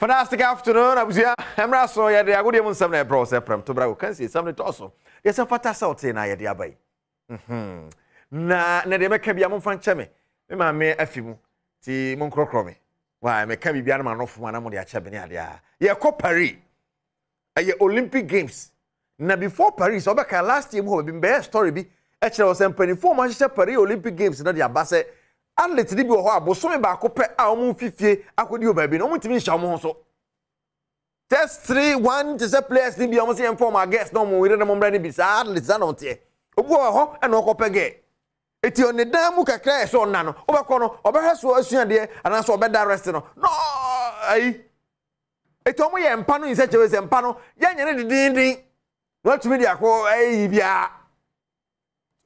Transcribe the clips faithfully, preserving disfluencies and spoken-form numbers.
Fantastic afternoon. I was here. I'm Rasso. I did a good one. Some bro. Some from Tobago. Can see some also. Yes, I'm fantastic. Out here, I did a buy. Hmm. Na na de me kabi amon fanche me. Me ma me afimu ti mon krokro me. Why me kabi biara ma nofu ma na mo de ache be ne ade a. Ye ko Paris. Aye Olympic Games. Na before Paris, obeka last year mo be be story bi. E chere o se mpanifo ma hye Paris Olympic Games na de abase. Athlete di bi ho aboso me ba ko pe a omo fifie akodi o ba bi no mo timi hya mo so. Test three one to the players ni bi omo se inform our guests no mo we no mo bra ni bi sa athlete na no te. Obu wa ho e no ko pe ge. Eti on the damu kakra so na no obekọ no obehwe so asuade ana so obeda rest no no ai eti omo ye mpa no inse chewe se mpa no ye nyene de din din no tumi dia ko ai bia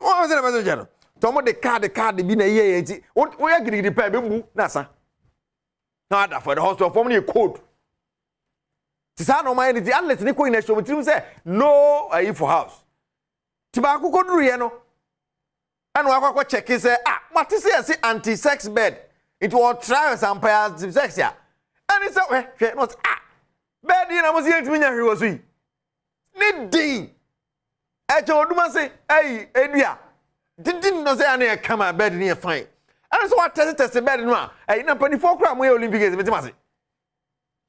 o se na bazo jeno tomo de card de card bi na ye enti o ya girigiri pa be mu na sa no ada for the hospital form ni code ti sa no man ni unless ni ko in show trim say no ai for house ti ba ko ko duru ye no. And we go check it. Say, ah, what is it? Say anti-sex bed. It was trials and payers sex here. And it's a eh, not ah. Bed in am say it me here was we. Need dey. I told you man say, hey, Edua. Didn't know say any come bed near fine. And so what test test bed no. Eh, na twenty-four kra mo Olympic Games me say.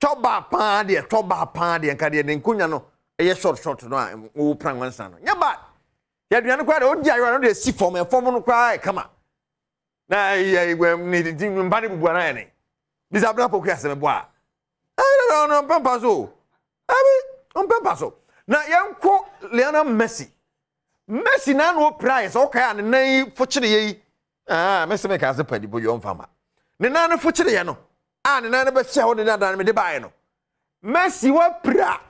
Top ba pan there, top ba pan there, kan there nkunya no. Eh short short no, we plan one san no. Nyaba. Ya duan kwa de odi ayo na de si form e form no kwa e kama na ye igwem ni di mba ni bubu na ene bisa bra poku asem bo a no no pampa so abi on pampa so na yanko Lionel Messi Messi na no prize o kai an nan fo chire ye ah Messi make as padi bo yo mfama ne na no fo chire ye no ah ne na no be che ho ne na dan me de bae no Messi wa pra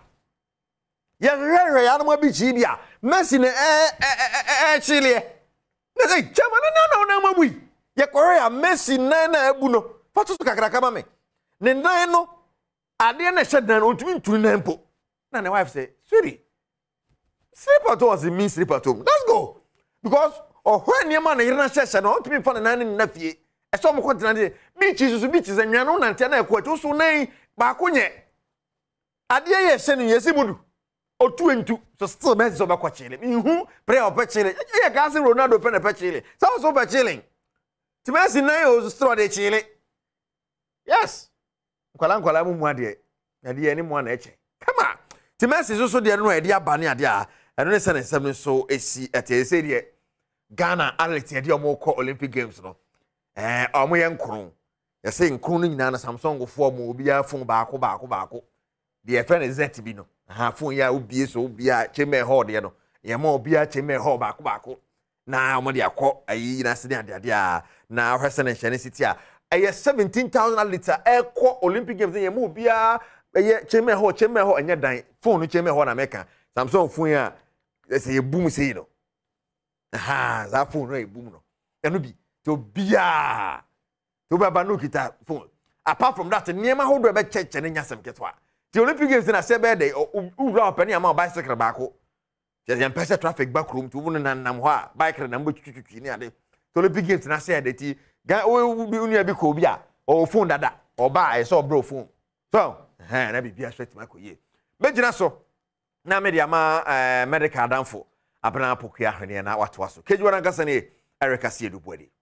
ya rere ya no bi ji bia Messi ne eh eh eh Chile ne say chama na na na ma bui ya Korea Messi na na abu no fatu kakra kama me ne nan no ade na hye dan otumi nturu na mpo na ne wife say sorry slipper to was the mean slipper to let's go because oh when your man na hye na otumi fa na na na fie e so mo ko tinade beach so beach za nwa no na ntia na ekwa so nan ba konye ade ye hye no yesi mudu o twenty so still Messi so back chile ihu prayer o chile e ga se Ronaldo pe na chile so so pe chile ti Messi na o so de chile yes nkwala nkwala mu mu ade na de ani mu na eche come on ti Messi so so de no ade abane ade a eno ne se ne sem so esi ate se de Ghana athlete ade o mo ko Olympic Games no eh o mo ye nkron ye se nkron ni nyina na Samsung fo mo obi a fun ba ko ba ko ba ko de e fe ne zet bi no ha fun ya obi so obi a cheme ho de no ye ma obi a cheme ho ba ko ba ko na omo de akọ ayi na se de ade ade a na hwese ne hye ne city a eye seventeen thousand liter e ko Olympic Games ye ma obi a eye cheme ho cheme ho anya dan fun no cheme ho na meka Samsung fun ya se ye boom sei no ha za fun no e boom no eno bi to bia to baba no kita fun apart from that niema ho do be cheche ne nyasem ketwa the Olympic Games na se birthday o ura opani am bicycle ba ko just yan pesa traffic back room to won nan nam ho a bike na mbo twitwitwi ni ade the Olympic Games na se adeti ga unu abi ko bi a o phone dada oba e so bro phone so eh na bi bi straight ma ko ye be jina so na me dia ma medical danfo abana apoku ahwene na watwa so kejuwa na gasa ni Eric Asiedu Bwadi.